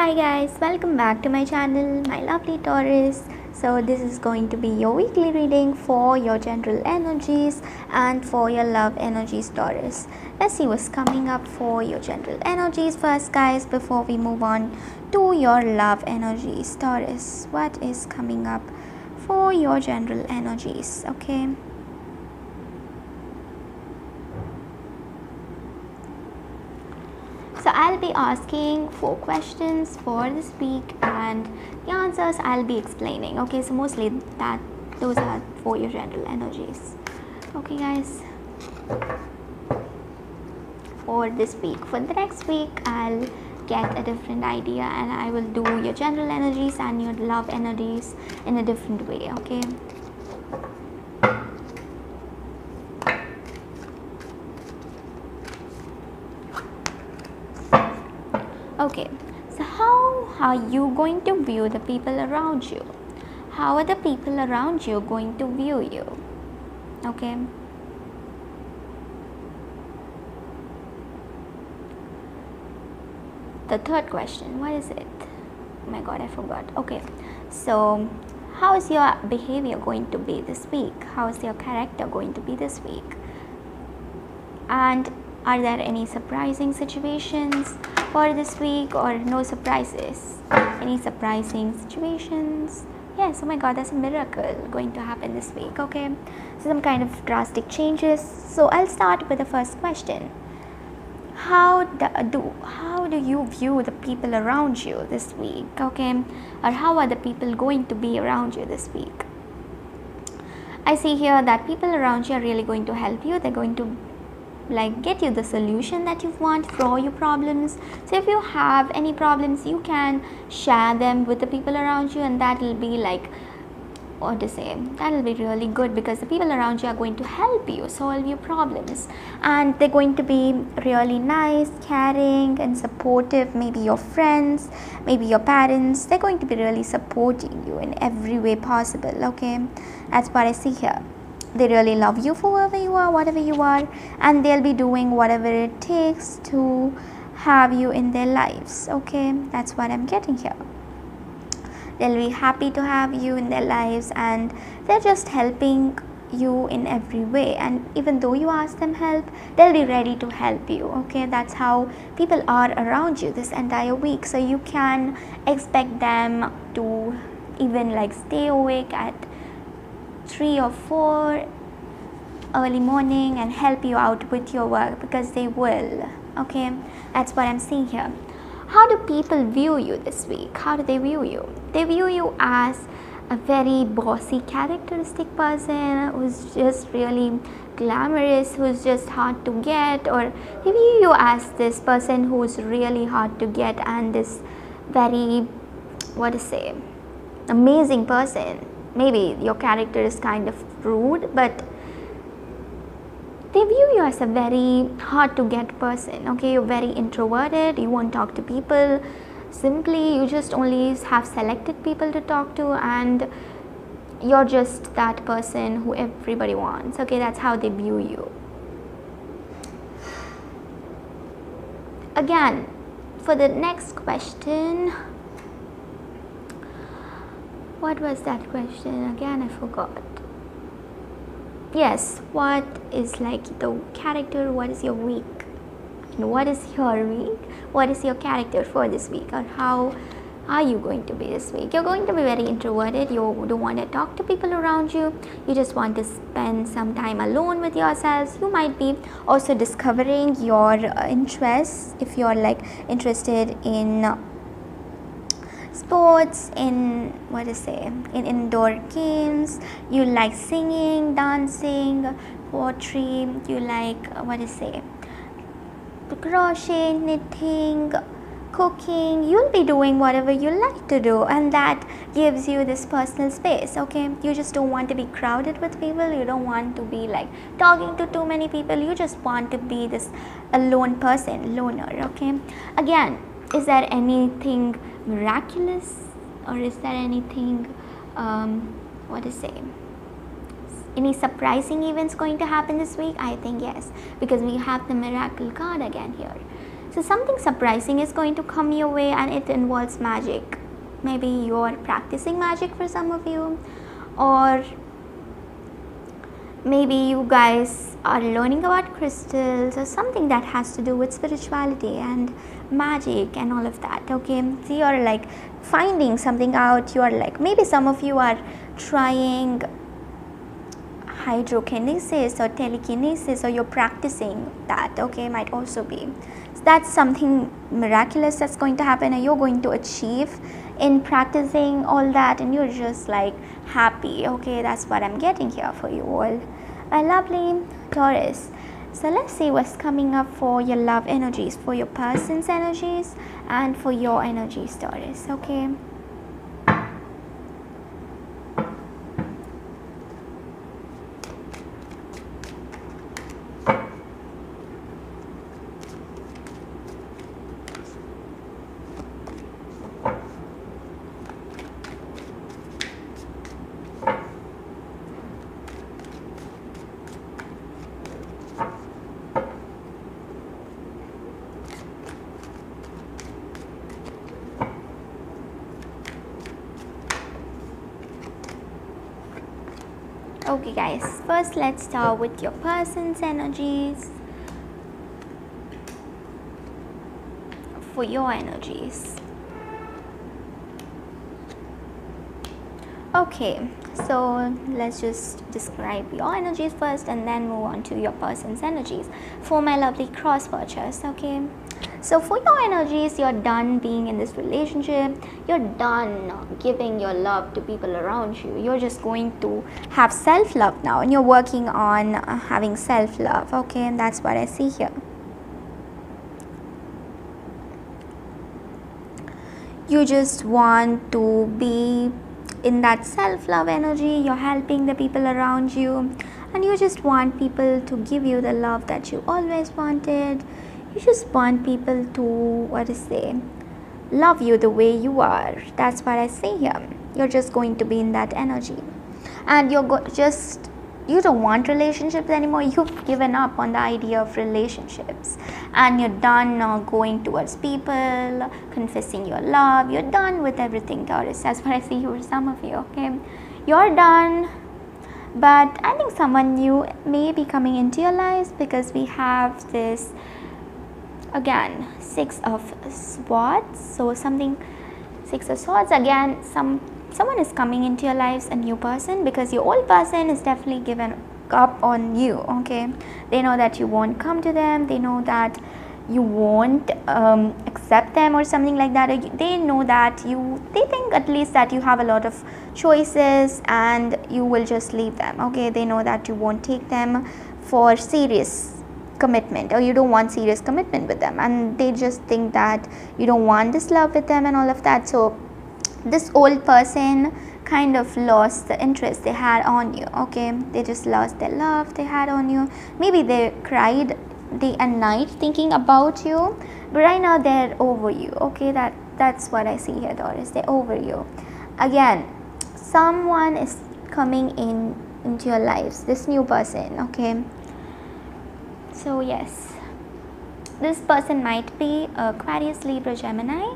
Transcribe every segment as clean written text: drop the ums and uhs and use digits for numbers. Hi guys, welcome back to my channel, my lovely Taurus. So this is going to be your weekly reading for your general energies and for your love energies, Taurus. Let's see what's coming up for your general energies first, guys, before we move on to your love energies, Taurus. What is coming up for your general energies? Okay. So I'll be asking 4 questions for this week, and the answers I'll be explaining. Okay, so mostly those are for your general energies. Okay, guys. For this week, for the next week, I'll get a different idea, and I will do your general energies and your love energies in a different way. Okay. Okay, so how are you going to view the people around you? How are the people around you going to view you? Okay. The third question, what is it? Oh my god, I forgot. Okay, so how is your behavior going to be this week? How is your character going to be this week? And are there any surprising situations for this week, or no surprises? Any surprising situations? Yes, oh my god, that's a miracle going to happen this week. Okay, so some kind of drastic changes. So I'll start with the first question. How do you view the people around you this week? Okay, or how are the people going to be around you this week? I see here that people around you are really going to help you. They're going to get you the solution that you want for your problems. So if you have any problems, you can share them with the people around you, and that will be that will be really good, because the people around you are going to help you solve your problems, and they're going to be really nice, caring and supportive. Maybe your friends, maybe your parents, they're going to be really supporting you in every way possible. Okay, that's what I see here. They really love you for whoever you are, whatever you are, and they'll be doing whatever it takes to have you in their lives. Okay, that's what I'm getting here. They'll be happy to have you in their lives, and they're just helping you in every way, and even though you ask them help, they'll be ready to help you. Okay, that's how people are around you this entire week. So you can expect them to even stay awake at 3 or 4 early morning and help you out with your work, because they will. Okay, that's what I'm seeing here. How do people view you this week? How do they view you? They view you as a very bossy, characteristic person who's just really glamorous, who's just hard to get, or they view you as this person who's really hard to get and this very amazing person. Maybe your character is kind of rude, but they view you as a very hard to get person. Okay, you're very introverted, you won't talk to people. Simply, you just only have selected people to talk to, and you're just that person who everybody wants. Okay, that's how they view you. Again, for the next question, what was that question again? I forgot. Yes, what is the character? What is your week? And what is your week? What is your character for this week? Or how are you going to be this week? You're going to be very introverted. You don't want to talk to people around you. You just want to spend some time alone with yourselves. You might be also discovering your interests, if you're interested in sports, in in indoor games. You like singing, dancing, poetry. You like crochet, knitting, cooking. You'll be doing whatever you like to do, and that gives you this personal space. Okay, you just don't want to be crowded with people. You don't want to be talking to too many people. You just want to be this alone person, loner. Okay, again, is there anything miraculous, or is there anything any surprising events going to happen this week? I think yes, because we have the miracle card again here. So something surprising is going to come your way, and it involves magic. Maybe you're practicing magic for some of you, or maybe you guys are learning about crystals or something that has to do with spirituality and magic and all of that. Okay, so you're like finding something out. You're like, maybe some of you are trying hydrokinesis or telekinesis, or you're practicing that. Okay, might also be. So that's something miraculous that's going to happen, and you're going to achieve in practicing all that, and you're just like happy. Okay, that's what I'm getting here for you all, my lovely Taurus. So let's see what's coming up for your love energies, for your person's energies, and for your energies, Taurus. Okay. Okay guys, first let's start with your person's energies. For your energies. Okay, so let's just describe your energies first and then move on to your person's energies. For my lovely cross watchers, okay. So for your energies, you're done being in this relationship, you're done giving your love to people around you, you're just going to have self-love now, and you're working on having self-love, okay, and that's what I see here. You just want to be in that self-love energy, you're helping the people around you, and you just want people to give you the love that you always wanted. You just want people to, love you the way you are. That's what I see here. You're just going to be in that energy. And you're you don't want relationships anymore. You've given up on the idea of relationships. And you're done going towards people, confessing your love. You're done with everything, Taurus. That's what I see here for some of you, okay? You're done. But I think someone new may be coming into your lives, because we have this... Again, six of swords. Again, someone is coming into your lives, a new person, because your old person is definitely given up on you. Okay, they know that you won't come to them. They know that you won't accept them or something like that. They know that they think at least that you have a lot of choices and you will just leave them. Okay, they know that you won't take them for serious commitment, or you don't want serious commitment with them, and they just think that you don't want this love with them and all of that. So this old person kind of lost the interest they had on you. Okay, they just lost their love they had on you. Maybe they cried day and night thinking about you, but right now they're over you. Okay, that's what I see here, Taurus. They're over you. Again, someone is coming into your lives, this new person, okay. So yes, this person might be Aquarius, Libra, Gemini.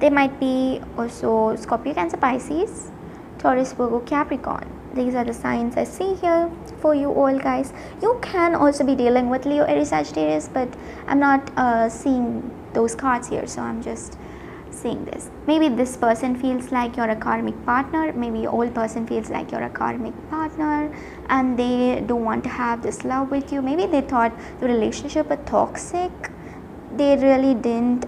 They might be also Scorpio, Cancer, Pisces, Taurus, Virgo, Capricorn. These are the signs I see here for you all guys. You can also be dealing with Leo, Aries, Sagittarius, but I'm not seeing those cards here, so I'm just seeing this. Maybe this person feels like you're a karmic partner. Maybe your old person feels like you're a karmic partner, and they don't want to have this love with you. Maybe they thought the relationship was toxic. They really didn't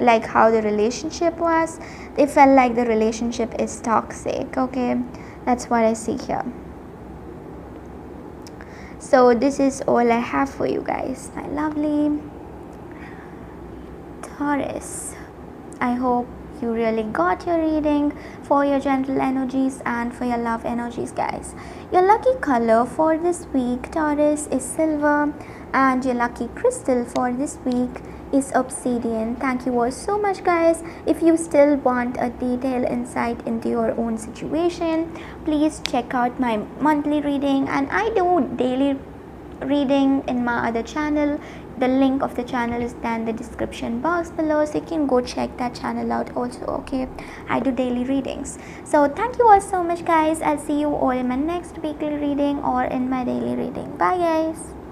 like how the relationship was. They felt like the relationship is toxic. Okay, that's what I see here. So this is all I have for you guys, my lovely Taurus. I hope you really got your reading for your general energies and for your love energies, guys. Your lucky color for this week, Taurus, is silver, and your lucky crystal for this week is obsidian. Thank you all so much, guys. If you still want a detailed insight into your own situation, please check out my monthly reading, and I do daily reading in my other channel, The link of the channel is down in the description box below, so you can go check that channel out also. Okay, I do daily readings. So thank you all so much, guys. I'll see you all in my next weekly reading or in my daily reading. Bye, guys.